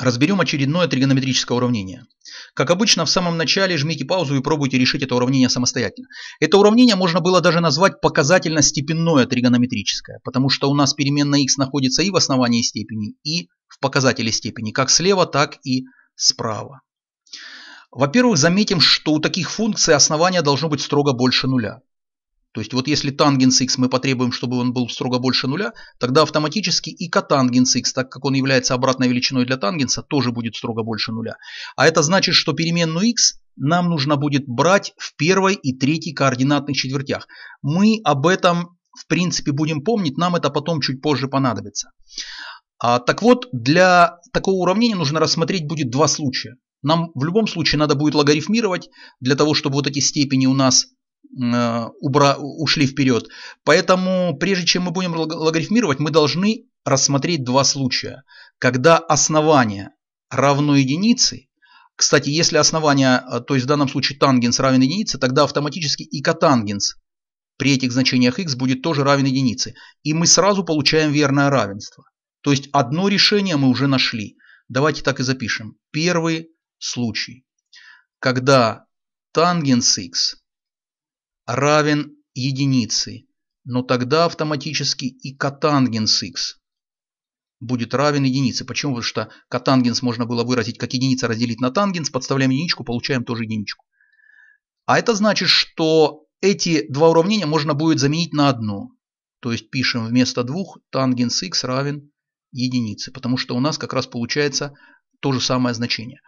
Разберем очередное тригонометрическое уравнение. Как обычно, в самом начале жмите паузу и пробуйте решить это уравнение самостоятельно. Это уравнение можно было даже назвать показательно-степенное тригонометрическое, потому что у нас переменная x находится и в основании степени, и в показателе степени, как слева, так и справа. Во-первых, заметим, что у таких функций основание должно быть строго больше нуля. То есть вот если тангенс x мы потребуем, чтобы он был строго больше нуля, тогда автоматически и котангенс x, так как он является обратной величиной для тангенса, тоже будет строго больше нуля. А это значит, что переменную x нам нужно будет брать в первой и третьей координатных четвертях. Мы об этом, в принципе, будем помнить, нам это потом чуть позже понадобится. Так вот, для такого уравнения нужно рассмотреть будет два случая. Нам в любом случае надо будет логарифмировать, для того, чтобы вот эти степени у нас ушли вперед. Поэтому прежде чем мы будем логарифмировать, мы должны рассмотреть два случая. Когда основание равно единице, кстати, если основание, то есть в данном случае тангенс равен единице, тогда автоматически и котангенс при этих значениях x будет тоже равен единице. И мы сразу получаем верное равенство. То есть одно решение мы уже нашли. Давайте так и запишем. Первый случай. Когда тангенс x равен единице, но тогда автоматически и котангенс x будет равен единице. Почему? Потому что котангенс можно было выразить как единица разделить на тангенс, подставляем единичку, получаем тоже единичку. А это значит, что эти два уравнения можно будет заменить на одно. То есть пишем вместо двух тангенс x равен единице, потому что у нас как раз получается то же самое значение.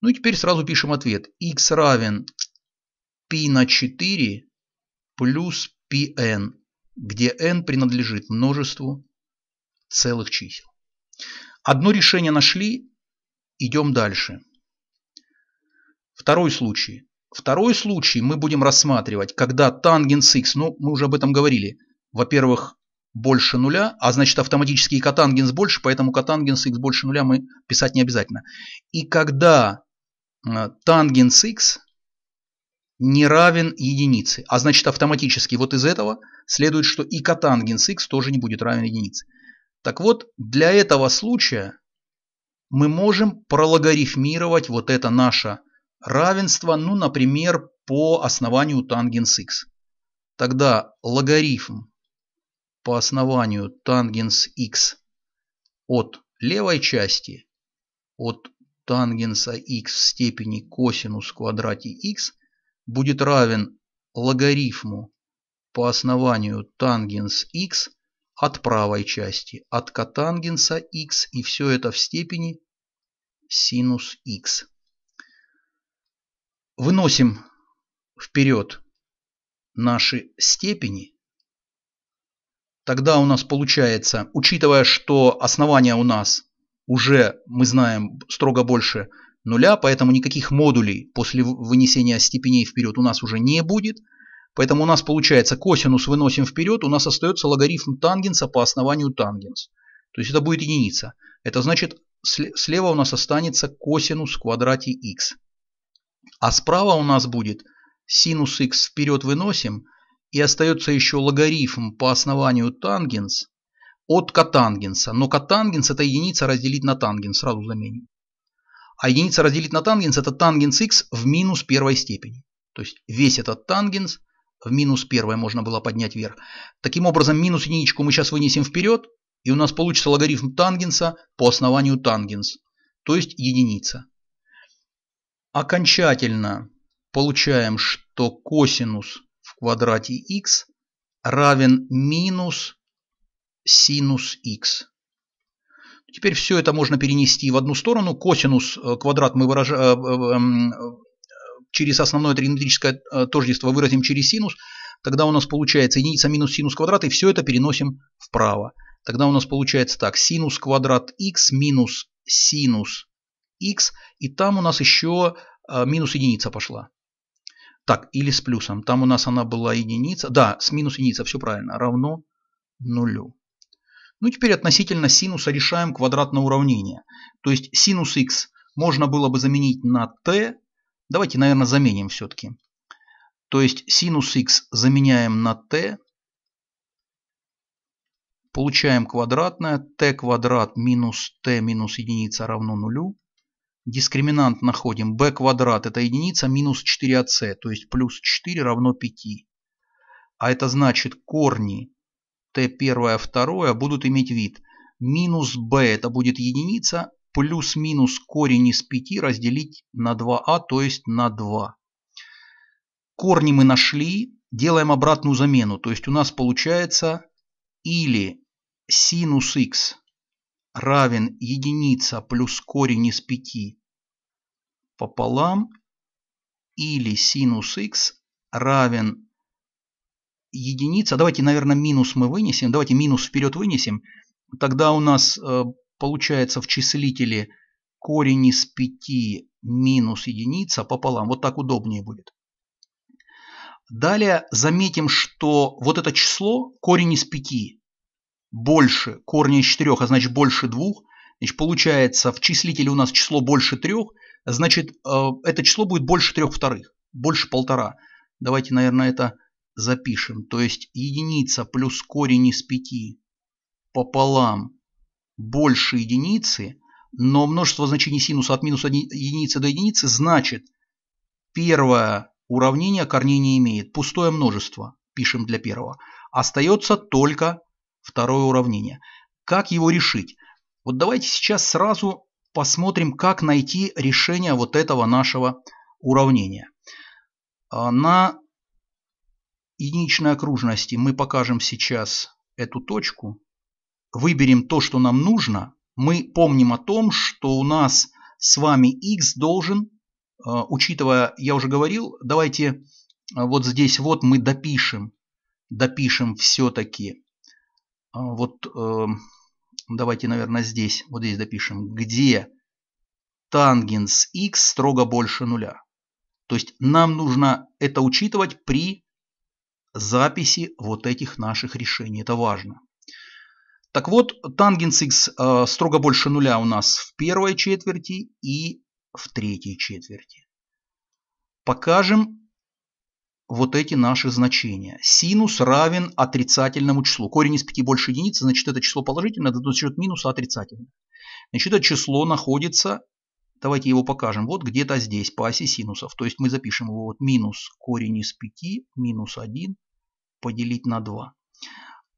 Ну и теперь сразу пишем ответ. X равен π на 4 плюс πn, где n принадлежит множеству целых чисел. Одно решение нашли, идем дальше. Второй случай. Второй случай мы будем рассматривать, когда тангенс x, ну мы уже об этом говорили, во-первых, больше нуля, а значит автоматически и котангенс больше, поэтому котангенс x больше нуля мы писать не обязательно. И когда тангенс x не равен единице. А значит автоматически вот из этого следует, что и котангенс x тоже не будет равен единице. Так вот, для этого случая мы можем прологарифмировать вот это наше равенство, ну, например, по основанию тангенс x. Тогда логарифм по основанию тангенс x от левой части, от тангенса x в степени косинус в квадрате x, будет равен логарифму по основанию тангенс x от правой части, от котангенса x, и все это в степени синус x. Выносим вперед наши степени. Тогда у нас получается, учитывая, что основание у нас уже, мы знаем, строго больше нуля, поэтому никаких модулей после вынесения степеней вперед у нас уже не будет. Поэтому у нас получается косинус выносим вперед, у нас остается логарифм тангенса по основанию тангенс. То есть это будет единица. Это значит слева у нас останется косинус в квадрате x. А справа у нас будет синус x вперед выносим, и остается еще логарифм по основанию тангенс от котангенса. Но котангенс это единица разделить на тангенс, сразу заменим. А единица разделить на тангенс это тангенс x в минус первой степени. То есть весь этот тангенс в минус первой можно было поднять вверх. Таким образом минус единичку мы сейчас вынесем вперед. И у нас получится логарифм тангенса по основанию тангенс. То есть единица. Окончательно получаем, что косинус в квадрате x равен минус синус x. Теперь все это можно перенести в одну сторону. Косинус квадрат мы выражаем через основное тригонометрическое тождество, выразим через синус. Тогда у нас получается единица минус синус квадрат, и все это переносим вправо. Тогда у нас получается так: синус квадрат x минус синус x, и там у нас еще минус единица пошла. Так, или с плюсом. Там у нас она была единица. Да, с минус единица, все правильно, равно нулю. Ну, теперь относительно синуса решаем квадратное уравнение. То есть синус x можно было бы заменить на t. Давайте, наверное, заменим все-таки. То есть синус x заменяем на t. Получаем квадратное. T квадрат минус t минус единица равно нулю. Дискриминант находим. B квадрат это единица минус 4ac. То есть плюс 4 равно 5. А это значит корни t1, 2 будут иметь вид. Минус b это будет единица. Плюс-минус корень из 5 разделить на 2а, то есть на 2. Корни мы нашли. Делаем обратную замену. То есть у нас получается или синус х равен единица плюс корень из 5 пополам, или синус х равен единица. Давайте, наверное, минус мы вынесем. Давайте минус вперед вынесем. Тогда у нас получается в числителе корень из 5 минус единица пополам. Вот так удобнее будет. Далее заметим, что вот это число, корень из 5, больше корня из 4, а значит больше 2. Значит, получается в числителе у нас число больше 3, значит это число будет больше 3 вторых, больше 1,5. Давайте, наверное, это запишем. То есть единица плюс корень из 5 пополам больше единицы, но множество значений синуса от минус единицы до единицы, значит первое уравнение корней не имеет. Пустое множество пишем для первого. Остается только второе уравнение. Как его решить? Вот давайте сейчас сразу посмотрим, как найти решение вот этого нашего уравнения. На единичной окружности мы покажем сейчас эту точку. Выберем то, что нам нужно. Мы помним о том, что у нас с вами x должен, учитывая, я уже говорил, давайте вот здесь вот мы допишем все-таки. Вот давайте, наверное, здесь, вот здесь допишем, где тангенс x строго больше нуля. То есть нам нужно это учитывать при записи вот этих наших решений. Это важно. Так вот, тангенс x строго больше нуля у нас в первой четверти и в третьей четверти. Покажем вот эти наши значения. Синус равен отрицательному числу. Корень из 5 больше единицы, значит это число положительное, это значит минус отрицательное. Значит это число находится, давайте его покажем, вот где-то здесь по оси синусов. То есть мы запишем его вот минус корень из 5 минус 1 поделить на 2.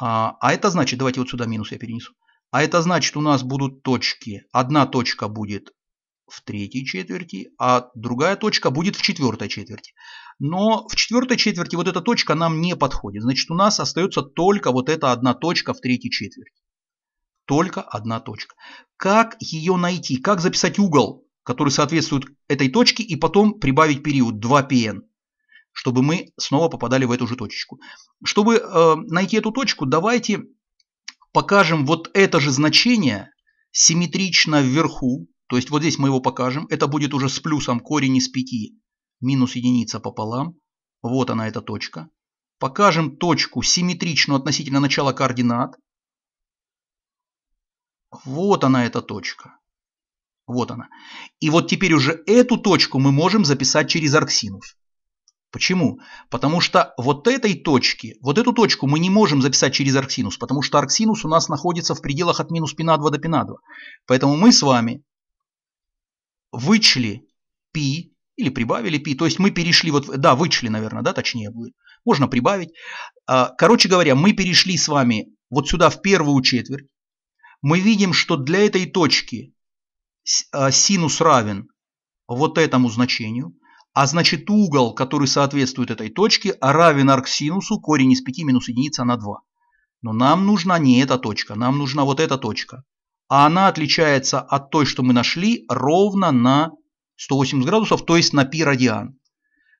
А это значит, давайте вот сюда минус я перенесу. А это значит, у нас будут точки. Одна точка будет в третьей четверти, а другая точка будет в четвертой четверти. Но в четвертой четверти вот эта точка нам не подходит. Значит, у нас остается только вот эта одна точка в третьей четверти. Только одна точка. Как ее найти? Как записать угол, который соответствует этой точке, и потом прибавить период 2πn? Чтобы мы снова попадали в эту же точечку. Чтобы найти эту точку, давайте покажем вот это же значение симметрично вверху. То есть вот здесь мы его покажем. Это будет уже с плюсом корень из 5 минус единица пополам. Вот она эта точка. Покажем точку симметричную относительно начала координат. Вот она эта точка. Вот она. И вот теперь уже эту точку мы можем записать через арксинус. Почему? Потому что вот этой точки, вот эту точку мы не можем записать через арксинус, потому что арксинус у нас находится в пределах от минус π2 до π2. Поэтому мы с вами вычли π или прибавили π, то есть мы перешли, вот, да, вычли, наверное, да, точнее будет, можно прибавить. Короче говоря, мы перешли с вами вот сюда в первую четверть. Мы видим, что для этой точки синус равен вот этому значению. А значит угол, который соответствует этой точке, равен арксинусу корень из 5 минус единица на 2. Но нам нужна не эта точка, нам нужна вот эта точка. А она отличается от той, что мы нашли, ровно на 180 градусов, то есть на π радиан.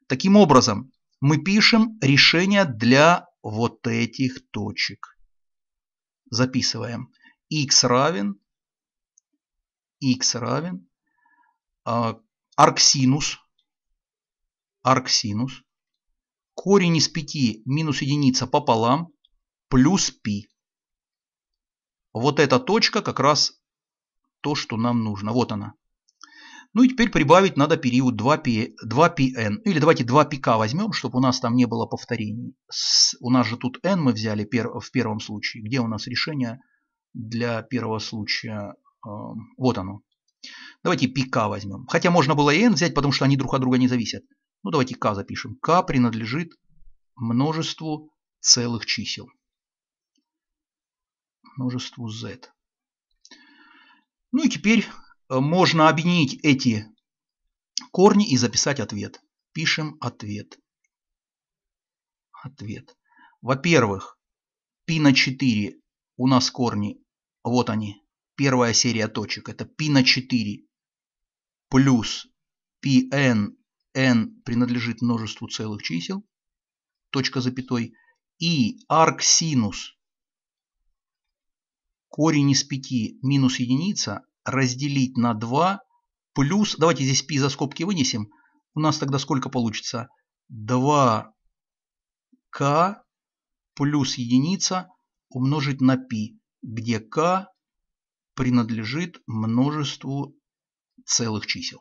Таким образом, мы пишем решение для вот этих точек. Записываем. Х равен арксинус, корень из 5 минус единица пополам плюс π. Вот эта точка как раз то, что нам нужно. Вот она. Ну и теперь прибавить надо период 2πn. Или давайте 2πk возьмем, чтобы у нас там не было повторений. У нас же тут n мы взяли в первом случае. Где у нас решение для первого случая? Вот оно. Давайте πk возьмем. Хотя можно было и n взять, потому что они друг от друга не зависят. Ну давайте k запишем. K принадлежит множеству целых чисел. Множеству z. Ну и теперь можно объединить эти корни и записать ответ. Пишем ответ. Ответ. Во-первых, π на 4 у нас корни, вот они, первая серия точек. Это π на 4 плюс πn, n принадлежит множеству целых чисел, точка запятой, и арксинус. Корень из 5 минус единица разделить на 2 плюс, давайте здесь π за скобки вынесем, у нас тогда сколько получится? 2k плюс единица умножить на π, где k принадлежит множеству целых чисел.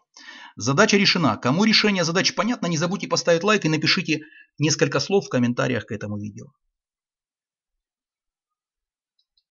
Задача решена. Кому решение задачи понятно, не забудьте поставить лайк и напишите несколько слов в комментариях к этому видео.